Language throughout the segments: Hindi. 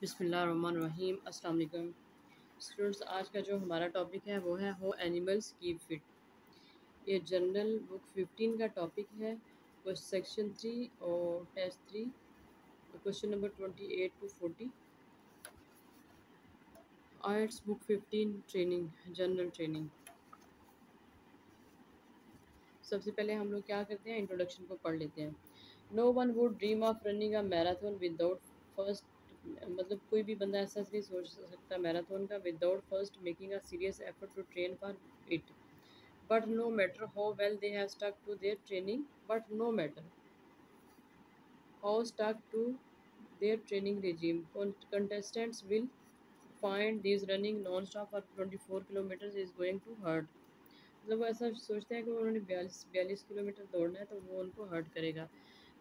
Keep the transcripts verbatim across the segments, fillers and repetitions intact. बिस्मिल्लाहिर्रहमानिर्रहीम। अस्सलाम वालेकुम स्टूडेंट्स, आज का जो हमारा टॉपिक है वो है हाउ एनिमल्स कीप फिट। ये जनरल बुक फिफ्टीन का टॉपिक है, वो सेक्शन थ्री और test three, question number twenty eight to forty. IELTS book fifteen training, general training. सबसे पहले हम लोग क्या करते हैं, इंट्रोडक्शन को पढ़ लेते हैं। No one would dream of running a marathon without first, मतलब कोई भी बंदा ऐसा नहीं सोच सकता मैराथन का without first making a serious effort to train for it. But no matter how well they have stuck to their training but no matter how stuck to their training regime contestants will find this running non stop for twenty four kilometres is going to hurt. मतलब वो ऐसा सोचते हैं कि उन्होंने बयालीस बयालीस किलोमीटर दौड़ना है तो वो उनको हर्ट करेगा।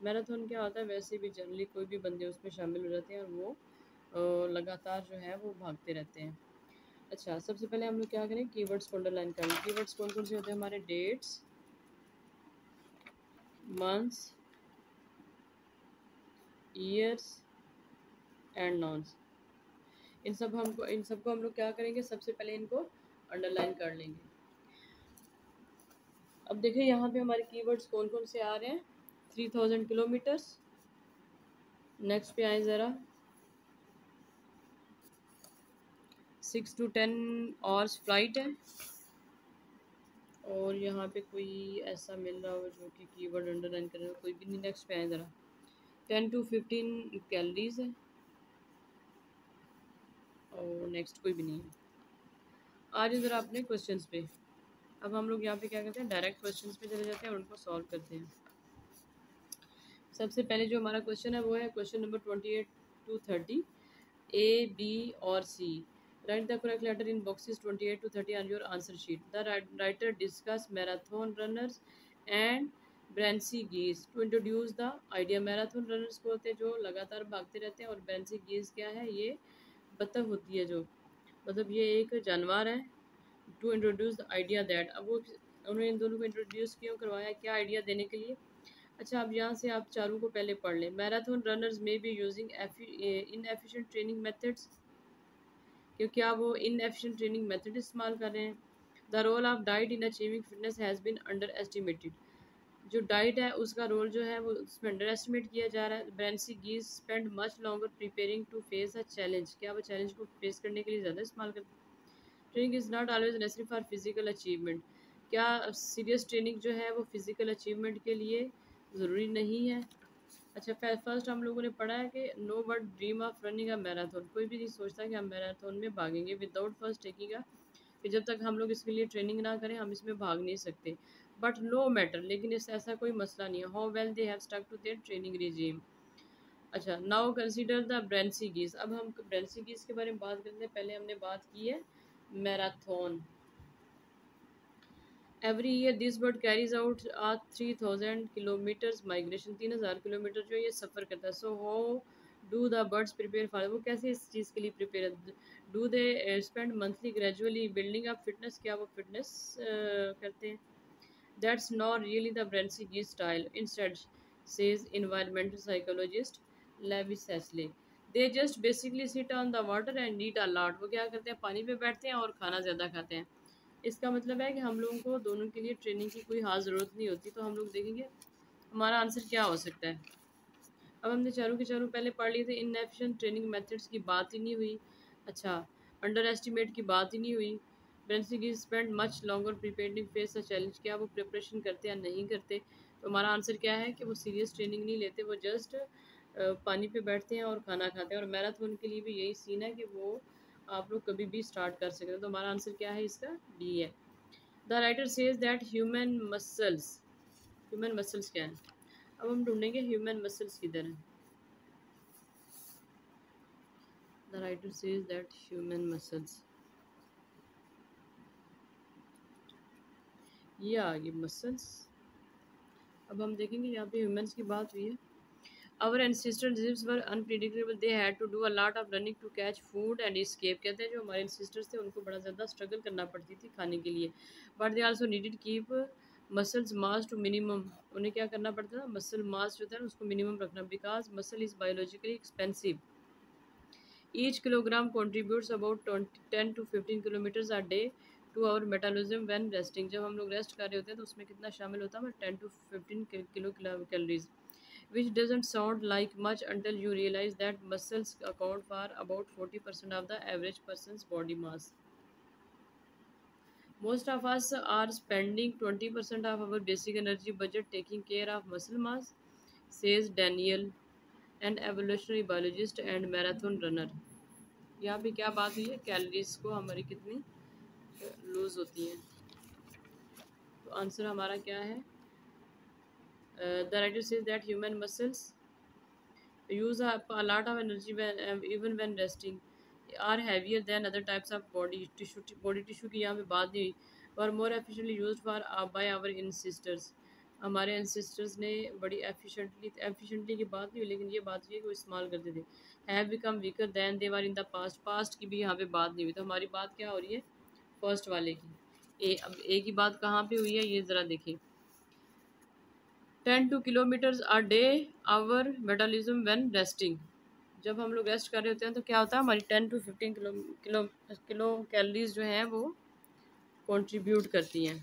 मैराथन क्या होता है, वैसे भी जनरली कोई भी बंदे उसमें शामिल हो जाते हैं और वो लगातार जो है वो भागते रहते हैं। अच्छा, सबसे पहले हम लोग क्या करें, कीवर्ड्स को अंडरलाइन करें। कीवर्ड्स कौन कौन से होते हैं हमारे, dates, months, years and nouns. इन सब हमको इन सबको हम लोग क्या करेंगे, सबसे पहले इनको अंडरलाइन कर लेंगे। अब देखिए यहाँ पे हमारे कीवर्ड्स कौन कौन से आ रहे हैं, थ्री थाउजेंड किलोमीटर्स। नेक्स्ट पे आए ज़रा, six to ten hours flight है। और यहाँ पे कोई ऐसा मिल रहा हो जो कि कीवर्ड अंडरलाइन कर रहे हो, कोई भी नहीं। नेक्स्ट पे आए ज़रा, टेन टू फिफ्टीन कैलोरीज है। और नेक्स्ट कोई भी नहीं है। आ जाए ज़रा अपने क्वेश्चंस पे। अब हम लोग यहाँ पे क्या करते हैं, डायरेक्ट क्वेश्चंस पे चले जाते हैं और उनको सॉल्व करते हैं। सबसे पहले जो हमारा क्वेश्चन है वो है question number twenty eight to thirty, A B और C. Write the correct letter in boxes twenty eight to thirty on your answer sheet. The writer discuss marathon runners and brent geese to introduce the idea. Marathon runners को होते हैं जो लगातार भागते रहते हैं, और ब्रैंसी गीज क्या है, ये बतख होती है जो, मतलब ये एक जानवर है। To introduce the idea that, अब वो उन्होंने इन दोनों को इंट्रोड्यूस क्यों करवाया, क्या आइडिया देने के लिए। अच्छा, अब यहाँ से आप चारों को पहले पढ़ लें। मैराथन रनर्स में भी यूजिंग इनएफिशिएंट ट्रेनिंग मेथड्स, क्योंकि आप वो इनएफिशिएंट ट्रेनिंग मेथड इस्तेमाल कर रहे हैं। The role of diet in achieving fitness has been underestimated. जो डाइट है उसका रोल जो है वो उसमें अंडर एस्टिमेट किया जा रहा है। Brent geese spend much longer preparing to face a challenge, क्या वो चैलेंज को फेस करने के लिए ज़्यादा इस्तेमाल करते हैं। Training is not always necessary for physical achievement, क्या सीरियस ट्रेनिंग जो है वो फिजिकल अचीवमेंट के लिए ज़रूरी नहीं है। अच्छा, फर्स्ट हम लोगों ने पढ़ा है कि no but dream of running a marathon, कोई भी नहीं सोचता कि हम मैराथन में भागेंगे विदाउट फर्स्ट टेकिंग अ, कि जब तक हम लोग इसके लिए ट्रेनिंग ना करें हम इसमें भाग नहीं सकते। बट नो मैटर, लेकिन इस ऐसा कोई मसला नहीं है। How well they have stuck to their training regime. अच्छा, now consider the brent geese. अब हम ब्रैंसी गीज के बारे में बात करते हैं। पहले हमने बात की है marathon. Every year this bird carries out a three thousand kilometres migration, तीन हज़ार किलोमीटर जो ये सफ़र करता है। So how do the birds prepare for, वो कैसे इस चीज़ के लिए prepare. Do they spend monthly gradually building up fitness, क्या वो फिटनेस करते हैं। That's not really the brent geese style, instead says environmental psychologist Lewis हेस्ले। They just basically sit on the water and eat a lot, वो क्या करते हैं, पानी पे बैठते हैं और खाना ज़्यादा खाते हैं। इसका मतलब है कि हम लोगों को दोनों के लिए ट्रेनिंग की कोई खास ज़रूरत नहीं होती। तो हम लोग देखेंगे हमारा आंसर क्या हो सकता है। अब हमने चारों के चारों पहले पढ़ लिए थे, इनएफिशिएंट ट्रेनिंग मेथड्स की बात ही नहीं हुई। अच्छा, अंडर एस्टिमेट की बात ही नहीं हुई। Brent geese spend much longer preparing face a challenge, क्या वो प्रिपरेशन करते या नहीं करते। तो हमारा आंसर क्या है कि वो सीरियस ट्रेनिंग नहीं लेते, वो जस्ट पानी पे बैठते हैं और खाना खाते हैं। और मैराथन के लिए भी यही सीन है कि वो आप लोग कभी भी स्टार्ट कर सकते हैं। तो हमारा आंसर क्या है, इसका डी है। The writer says that human muscles, human muscles क्या है, अब हम ढूंढेंगे ह्यूमन मसल्स किधर है। The writer says that human muscles, ये आ गई मसल्स। अब हम देखेंगे यहाँ पे ह्यूमन्स की बात हुई है। Our ancestors' lives were unpredictable. They had to do a lot of running to catch food and escape. कहते हैं जो हमारे ancestors थे उनको बड़ा ज़्यादा struggle करना पड़ती थी खाने के लिए। But they also needed keep muscles mass to minimum. उन्हें क्या करना पड़ता था, muscle mass जो था उसको minimum रखना, because muscle is biologically expensive. Each kilogram contributes about ten to fifteen kilometers a day to our metabolism when resting. जब हम लोग रेस्ट कर रहे होते हैं तो उसमें कितना शामिल होता है, ten to fifteen kilocalories. Which doesn't sound like much until you realize that muscles account for about forty percent of the average person's body mass. Most of us are spending twenty percent of our basic energy budget taking care of muscle mass, says Daniel, an evolutionary biologist and marathon runner. यहाँ पे क्या बात हुई है, कैलोरीज को हमारी कितनी लूज होती हैं. तो आंसर हमारा क्या है? Uh, the writer says that human muscles use up a lot of energy when, um, even when resting, are heavier than other types of body tissue. Body tissue की यहाँ पे बात नहीं, और more efficiently used for uh, by our ancestors. हमारे ancestors ने बड़ी efficiently efficiently की बात नहीं, लेकिन ये बात ये कि वो इस्तेमाल करते थे. Have become weaker than they were in the past. Past की भी यहाँ पे बात नहीं हुई. तो हमारी बात क्या हो रही है, first वाले की. ए अब ए की बात कहाँ पे हुई है ये ज़रा देखें. Ten to kilometres a day our metabolism when resting. जब हम लोग रेस्ट कर रहे होते हैं तो क्या होता है, हमारी ten to fifteen kilo kilo kilocalories जो हैं वो कंट्रीब्यूट करती हैं.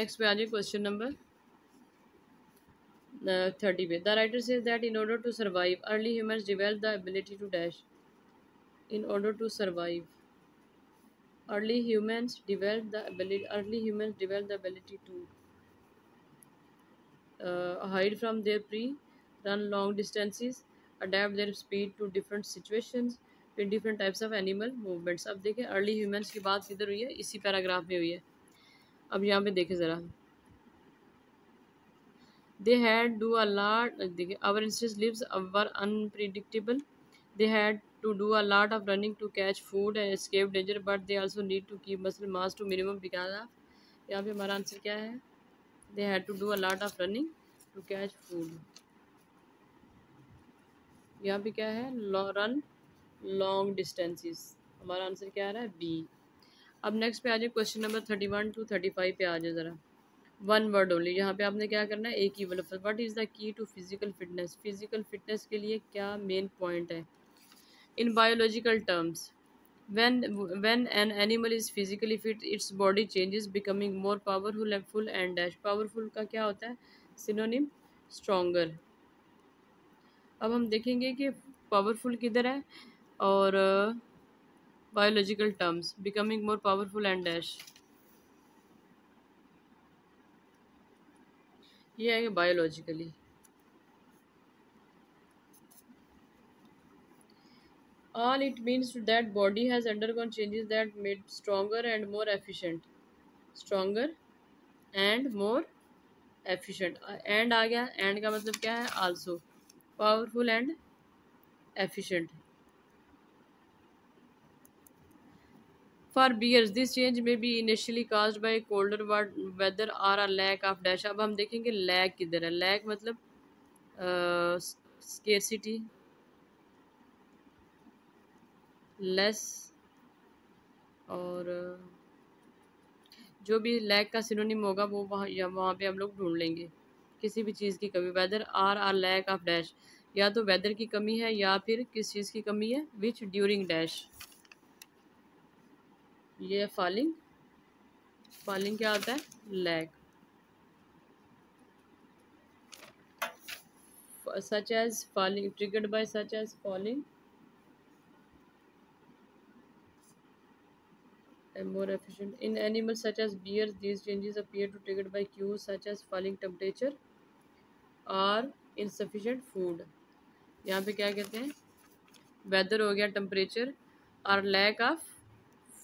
नेक्स्ट पे आ जाए क्वेश्चन नंबर थर्टी पे. The writer says that in order to survive early humans develop the ability to dash. In order to survive early humans develop the ability early humans develop the ability to Uh, hide from their prey, run long distances, adapt their speed to different situations, with different types of animal movements. अब देखें अर्ली ह्यूमन्स की बात किधर हुई है, इसी पैराग्राफ में हुई है. अब यहाँ पे देखें ज़रा. They had do a lot. देखें our ancestors lives were unpredictable. They had to do a lot of running to catch food and escape danger, but they also need to keep muscle mass to minimum because of. यहाँ पे हमारा आंसर क्या है, they had to do a lot of running to catch food. यहाँ पे क्या है, run long distances. हमारा आंसर क्या आ रहा है, बी. अब नेक्स्ट पे आ जाए question number thirty one two thirty five पे आ जाए ज़रा. One word only. यहाँ पे आपने क्या करना है, एक ही word. What is the key to physical fitness. Physical fitness के लिए क्या मेन पॉइंट है. In biological terms, When when an animal is physically fit, its body changes, becoming more powerful and full and dash. Powerful का क्या होता है, सिनोनिम stronger. अब हम देखेंगे कि powerful किधर है और uh, biological terms becoming more powerful and dash. ये आएगा biologically. All it means that body has undergone changes that made stronger and more efficient. Stronger and more efficient. And आ गया. And का मतलब क्या है, also powerful and efficient. For bears, this change may be initially caused by colder weather or a lack of dash. अब हम देखेंगे lack किधर है. Lack मतलब uh, scarcity, लेस, और जो भी लैक का सिनोनिम होगा वो वहाँ या वहाँ पे हम लोग ढूंढ लेंगे. किसी भी चीज़ की कमी, weather are are lack of dash, या तो वेदर की कमी है या फिर किस चीज़ की कमी है, विच ड्यूरिंग डैश. ये फॉलिंग, फॉलिंग क्या होता है, lack. Such as falling, triggered by such as falling more efficient in animals such as bears. These changes appear to triggered by cues such as falling temperature or insufficient food. यहाँ पे क्या कहते हैं, weather हो गया, temperature और lack of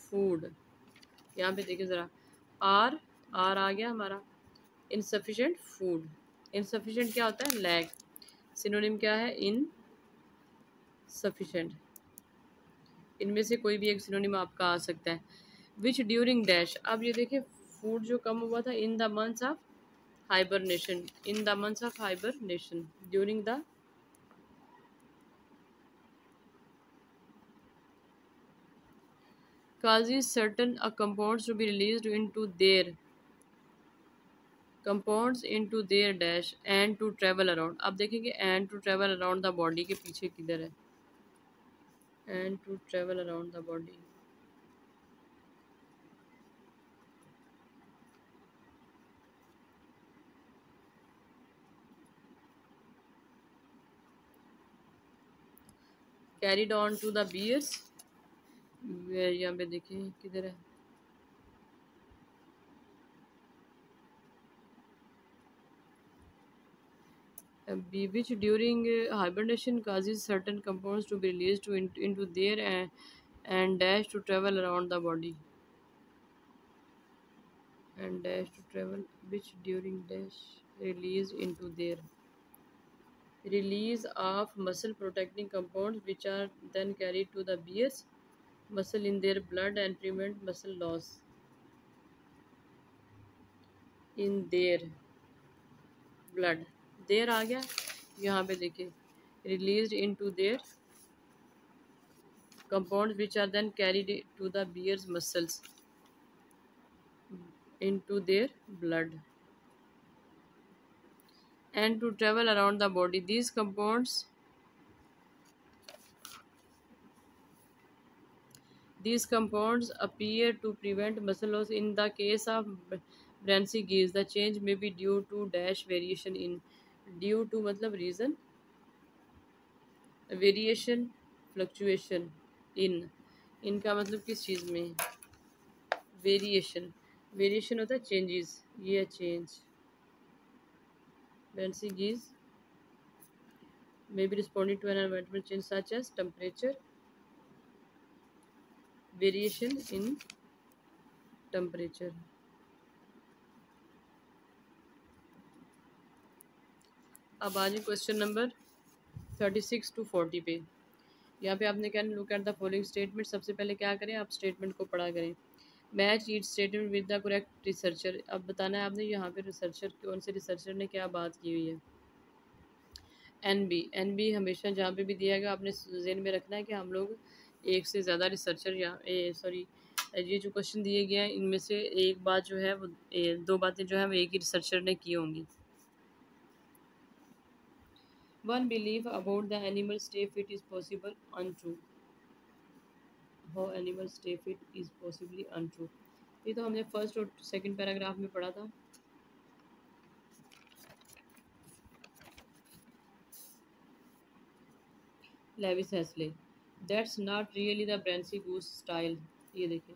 food. यहाँ पे देखिए ज़रा, आर आर आ गया हमारा insufficient food. insufficient क्या होता है, lack. synonym क्या है, insufficient. इनमें से कोई भी एक synonym आपका आ सकता है. Which during dash. अब ये देखें, फूड जो कम हुआ था in the months of hibernation. In the months of hibernation, during the causes certain compounds to be released into their compounds into their dash and to travel around. अब देखेंगे and to travel around the body के पीछे किधर है. and to travel around the body. Carried on to the beers. यहाँ पे देखिए किधर है, which during hibernation causes certain compounds to be released to into their and, and dash to travel around the body and dash to travel which during dash release into their release of muscle protecting compounds which are then carried to the venous muscle in their blood and prevent muscle loss in their blood. देर आ गया, यहाँ पे देखिए release into their compound which are then carried to the bears muscles into their blood and to travel around the body. These compounds these compounds appear to prevent muscle loss in the case of brent geese. The change may be due to dash variation in due to मतलब रीज़न वेरिएशन फ्लक्चुएशन इन इनका मतलब किस चीज़ में वेरिएशन वेरिएशन होता है चेंजेस. ये change brent geese may be responding to an environmental change such as temperature variation in temperature. अब आ जाए question number thirty six to forty पे. यहाँ पे आपने क्या look at the following statement. सबसे पहले क्या करें, आप स्टेटमेंट को पढ़ा करें. Match each statement with the correct researcher. अब बताना है आपने यहाँ पे रिसर्चर कौन से रिसर्चर ने क्या बात की हुई है. एन बी एन बी हमेशा जहाँ पे भी दिया गया आपने जहन में रखना है कि हम लोग एक से ज़्यादा रिसर्चर या सॉरी ये जो क्वेश्चन दिए गए हैं इनमें से एक बात जो है वो ए, दो बातें जो है वो एक ही रिसर्चर ने की होंगी. One belief about the animal stay fit is possible untrue. How animal stay fit is possibly untrue. ये तो हमने फर्स्ट और सेकंड पैराग्राफ में पढ़ा था. Lewis Hessle. That's not really the Brensey Goose style. ये देखें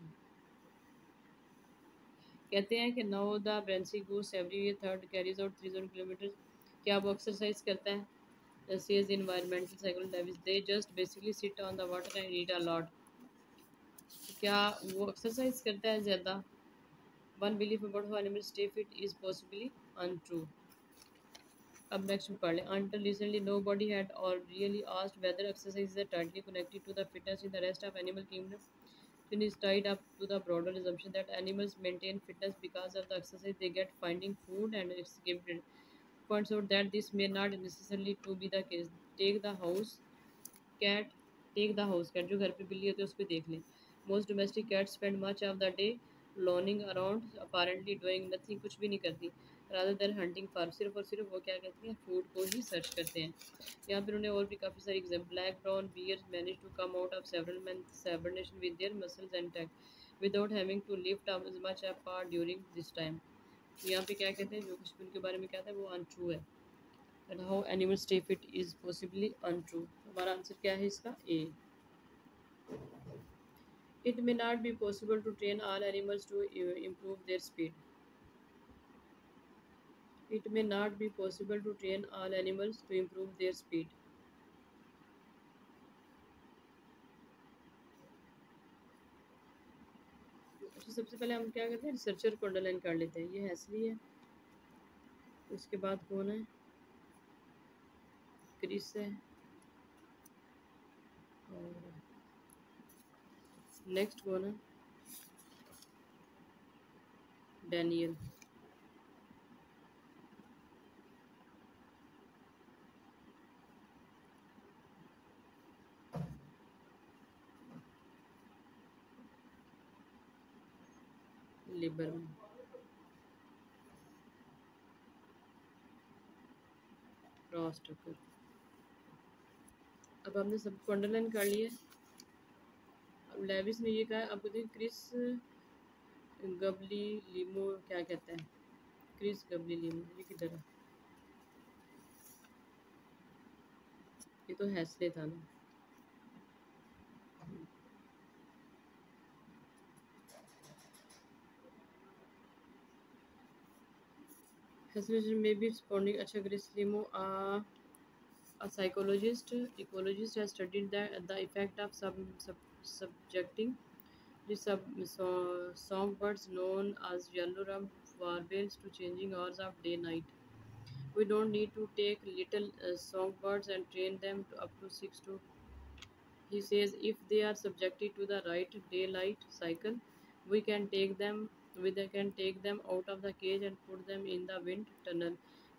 कहते हैं कि now the Brensey Goose every year third carries out three thousand kilometers. क्या वो एक्सरसाइज करता है? says environmental psychologist Davis. They just basically sit on the water and eat a lot. क्या वो एक्सरसाइज करता है ज़्यादा? One belief about how animals stay fit is possibly untrue. अब नेक्स्ट पढ़ लें. Until recently, nobody had or really asked whether exercise is tightly connected to the fitness in the rest of animal kingdom. It is tied up to the broader assumption that animals maintain fitness because of the exercise they get, finding food and escaping. Points out that this may not necessarily to be the case. Take the house cat. Take the house cat. जो घर पे बिल्ली होती है उसको देख लें. Most domestic cats spend much of the day lolling around, apparently doing nothing. कुछ भी नहीं करती. Rather than hunting for सिर्फ और सिर्फ वो क्या करती हैं, food को ही सर्च करते हैं. यहाँ पर उन्हें और भी काफ़ी सारे example. Black brown bears manage to come out of several months hibernation with their muscles intact, without having to lift up as much apart during this time. यहाँ पे क्या कहते हैं जो कुछ उनके बारे में कहता है वो अनट्रू है. And how animal stay fit is possibly untrue. हमारा आंसर क्या है इसका? A. It may not be possible to train all animals to improve their speed. It may not be possible to train all animals to improve their speed. सबसे पहले हम क्या करते हैं रिसर्चर को अंडरलाइन कर लेते हैं. ये हैसली है, उसके बाद कौन है? क्रिस है. और नेक्स्ट कौन है? डैनियल. लिबरमैन. Cross Tucker. अब हमने सबको अंडरलाइन कर लिया. लेविस ने ये कहा। आपको देखिए क्रिस गबली लीमो क्या कहता है, क्रिस गबली लीमो ये किधर है? ये तो हैसले था ना। May be responding. अच्छा क्रिस लीमो आ A psychologist, ecologist has studied that the effect of sub, sub subjecting the sub so, songbirds known as yellow rump warblers to changing hours of day night. We don't need to take little uh, songbirds and train them to up to six to. He says if they are subjected to the right daylight cycle, we can take them. We can take them out of the cage and put them in the wind tunnel.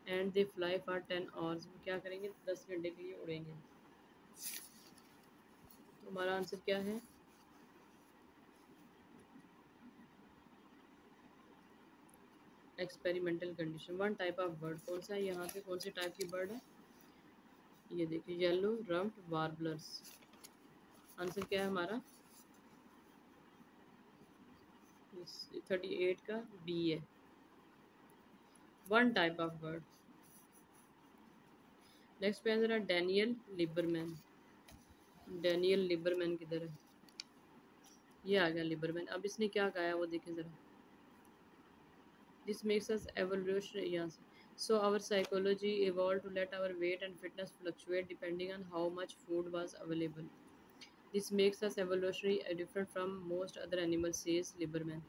And they fly for ten hours. वो क्या करेंगे, दस घंटे के लिए उड़ेंगे। तो हमारा आंसर क्या है? Experimental condition. One type of bird कौन सा है? यहाँ पे कौन से टाइप की बर्ड है? ये देखिए येलो रम्प्ड वार्बलर्स। आंसर क्या है हमारा थर्टी एट का बी है। One type of bird. Next पे जरा डैनियल लिबरमैन। डैनियल लिबरमैन किधर है? ये आ गया लिबरमैन। अब इसने क्या कहा है वो देखें जरा। This makes us evolutionary. यहाँ से So our psychology evolved to let our weight and fitness fluctuate depending on how much food was available. This makes us evolutionary different from most other animals, says Lieberman.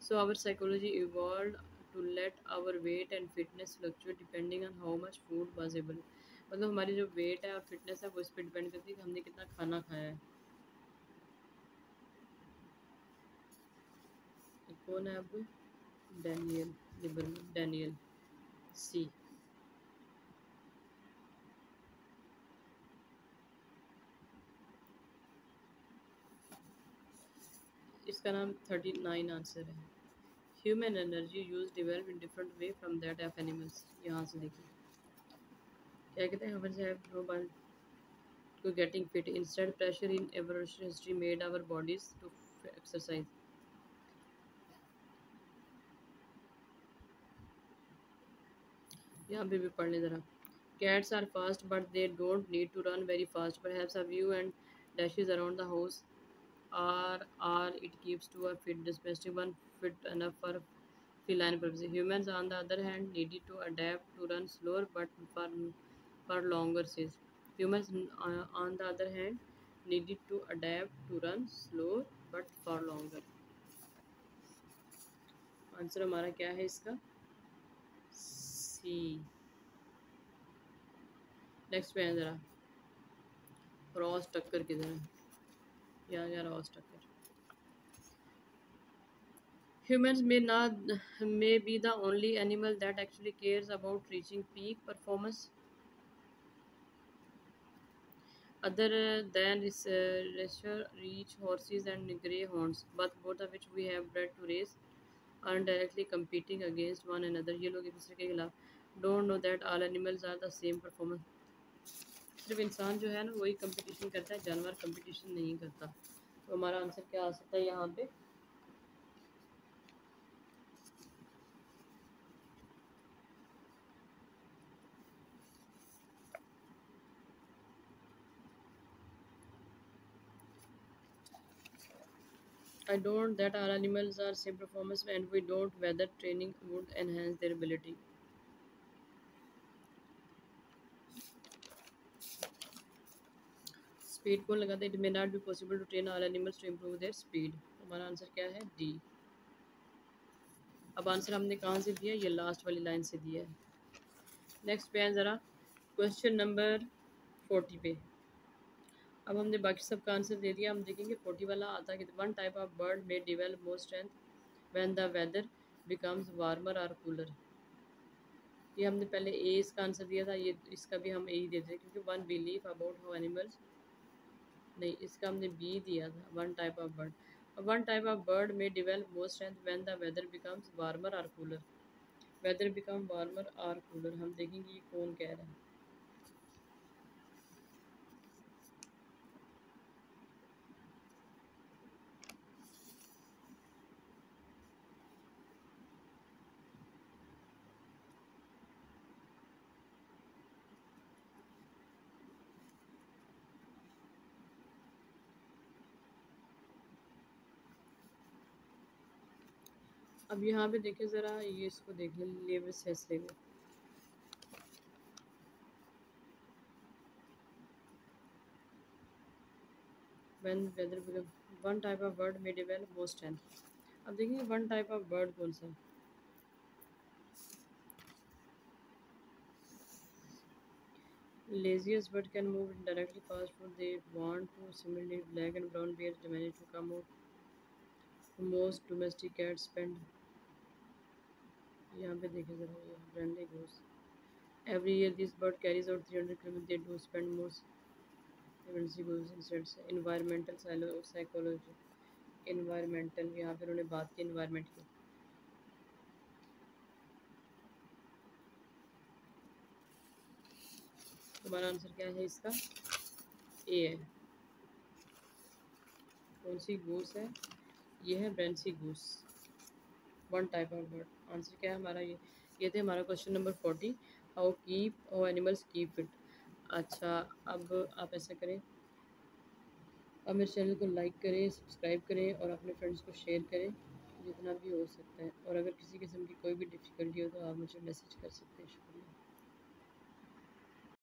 So our psychology evolved to let our weight and fitness fluctuate depending on how much food was available. मतलब हमारी जो वेट है और फिटनेस है वो इस पर डिपेंड करती है कि हमने कितना खाना खाया है। कौन है आपको? Daniel Lieberman, Daniel C. इसका नाम थर्टी नाइन आंसर है। Human energy use develop in different way from that of animals. यहाँ से देखिए क्या कहते हैं हमारे साहब रोबर्ट को। Getting fit instant pressure in evolution history made our bodies to exercise. यहाँ पे भी पढ़ लें जरा। Cats are fast but they don't need to run very fast. Perhaps a view and dashes around the house are are it keeps to a fit dispensing one fit enough for feline purposes. Humans on the other hand needed to adapt to run slower but for for longer says. Humans uh, on the other hand needed to adapt to run slower but for longer. Answer हमारा क्या है इसका? सी। नेक्स्ट पे है जरा रॉस टक्कर की जरा। यहाँ क्या रॉस टक्कर? Humans may not may be the only animal that actually cares about reaching peak performance. Other than this, uh, rich horses and greyhounds, but both of which we have bred to race, are directly competing against one another. ये लोग एक दूसरे के खिलाफ don't know that all animals are the same performance. सिर्फ इंसान जो है ना वही कंपटीशन करता है, जानवर कंपटीशन नहीं करता। तो हमारा आंसर क्या आ सकता है यहाँ पे? I don't that our animals are same performance and we don't whether training would enhance their ability. Speed कौन लगाता है? It may not be possible to train all animals to improve their speed. हमारा आंसर क्या है? D। अब आंसर हमने कहाँ से दिया? ये लास्ट वाली लाइन से दिया है। नेक्स्ट पे है जरा क्वेश्चन नंबर फोर्टी पे। अब हमने बाकी सब का आंसर दे दिया। हम देखेंगे फोर्टी वाला आता है कि वन टाइप ऑफ बर्ड में develop more strength when the weather becomes warmer और कूलर। ये हमने पहले ए इसका आंसर दिया था। ये इसका भी हम ए ही देते हैं क्योंकि one belief about how animals नहीं, इसका हमने बी दिया था। One type of bird one type of bird में develop more strength when the weather becomes warmer और कूलर। वेदर बिकम वार्मर और कूलर। हम देखेंगे ये कौन कह रहा है। अब यहाँ पे देखिए ज़रा, ये इसको देख लेवे सेस लेवे, when whether one type of bird may develop more strength। अब देखिए वन टाइप ऑफ बर्ड कौन सा है, laziest bird can move directly past what they want to, similarly black and brown bears manage to come out, most domestic cats spend, यहाँ पे देखिए जरा ये ब्रांडी घोस, every year this bird carries out three hundred kilometers, they do spend most emergency goes instead। environmental psychology, environmental यहाँ पे उन्होंने बात की environment की। तुम्हारा आंसर क्या है इसका? ए है। कौन सी घूस है? ये है ब्रेंसी घूस, one type of bird. Answer क्या है हमारा? ये ये थे हमारा question number forty, how keep how animals keep fit. अच्छा, अब आप ऐसा करें, अब मेरे चैनल को लाइक करें, सब्सक्राइब करें और अपने फ्रेंड्स को शेयर करें जितना भी हो सकता है, और अगर किसी किस्म की कोई भी डिफ़िकल्टी हो तो आप मुझे मैसेज कर सकते हैं। शुक्रिया।